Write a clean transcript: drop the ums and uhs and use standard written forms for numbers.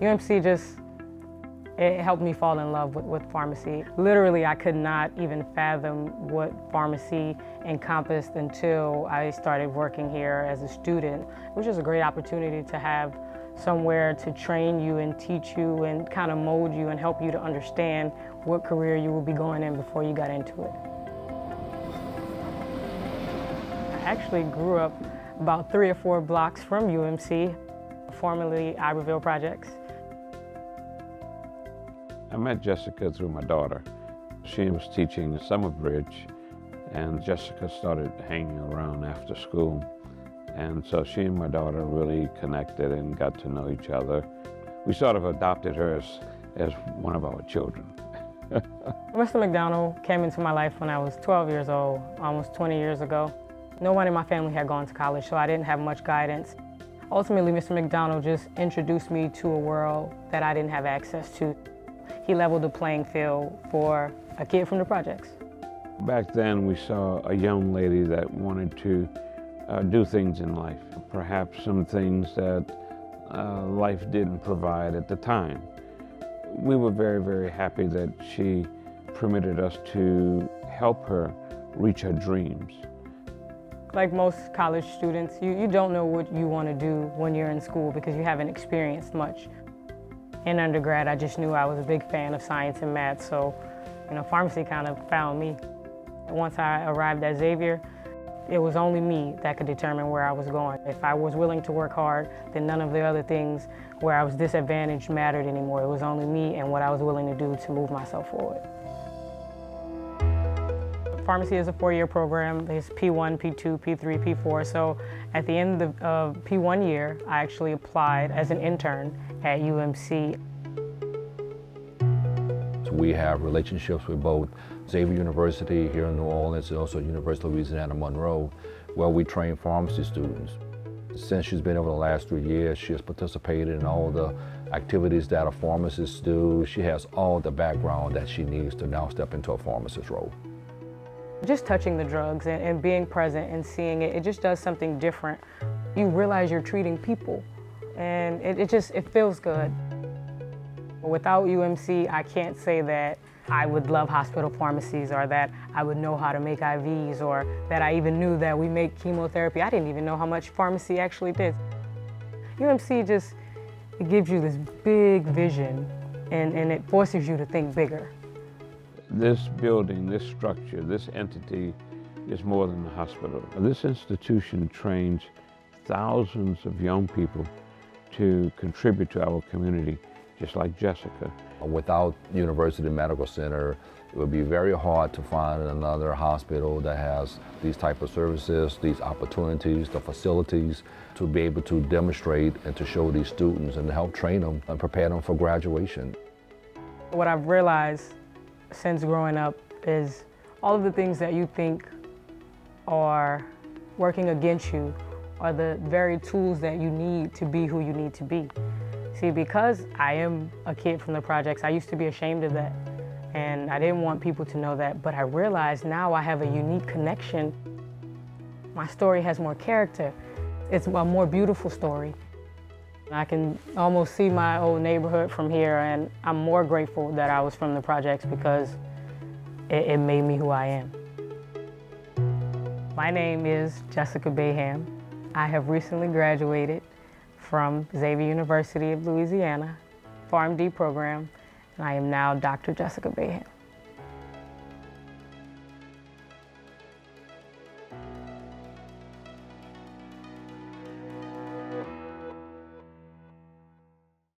UMC just, it helped me fall in love with pharmacy. Literally, I could not even fathom what pharmacy encompassed until I started working here as a student, which is a great opportunity to have somewhere to train you and teach you and kind of mold you and help you to understand what career you will be going in before you got into it. I actually grew up about 3 or 4 blocks from UMC, formerly Iberville Projects. I met Jessica through my daughter. She was teaching at Summerbridge, and Jessica started hanging around after school. And so she and my daughter really connected and got to know each other. We sort of adopted her as one of our children. Mr. McDonald came into my life when I was 12 years old, almost 20 years ago. No one in my family had gone to college, so I didn't have much guidance. Ultimately, Mr. McDonald just introduced me to a world that I didn't have access to. He leveled the playing field for a kid from the projects. Back then, we saw a young lady that wanted to do things in life, perhaps some things that life didn't provide at the time. We were very, very happy that she permitted us to help her reach her dreams. Like most college students, you don't know what you want to do when you're in school because you haven't experienced much. In undergrad, I just knew I was a big fan of science and math, so pharmacy kind of found me. Once I arrived at Xavier, it was only me that could determine where I was going. If I was willing to work hard, then none of the other things where I was disadvantaged mattered anymore. It was only me and what I was willing to do to move myself forward. Pharmacy is a 4-year program. There's P1, P2, P3, P4. So at the end of P1 year, I actually applied as an intern at UMC. We have relationships with both Xavier University here in New Orleans and also University of Louisiana Monroe, where we train pharmacy students. Since she's been over the last 3 years, she has participated in all the activities that a pharmacist do. She has all the background that she needs to now step into a pharmacist role. Just touching the drugs and being present and seeing it, it just does something different. You realize you're treating people, and it feels good. Without UMC, I can't say that I would love hospital pharmacies or that I would know how to make IVs or that I even knew that we make chemotherapy. I didn't even know how much pharmacy actually did. UMC just, it gives you this big vision and it forces you to think bigger. This building, this structure, this entity is more than a hospital. This institution trains thousands of young people to contribute to our community, just like Jessica. Without University Medical Center, it would be very hard to find another hospital that has these type of services, these opportunities, the facilities to be able to demonstrate and to show these students and to help train them and prepare them for graduation. What I've realized since growing up is all of the things that you think are working against you are the very tools that you need to be who you need to be. See, because I am a kid from the projects, I used to be ashamed of that, and I didn't want people to know that, but I realized now I have a unique connection. My story has more character. It's a more beautiful story. I can almost see my old neighborhood from here, and I'm more grateful that I was from the projects because it made me who I am. My name is Jessica Baham. I have recently graduated from Xavier University of Louisiana, PharmD program, and I am now Dr. Jessica Baham.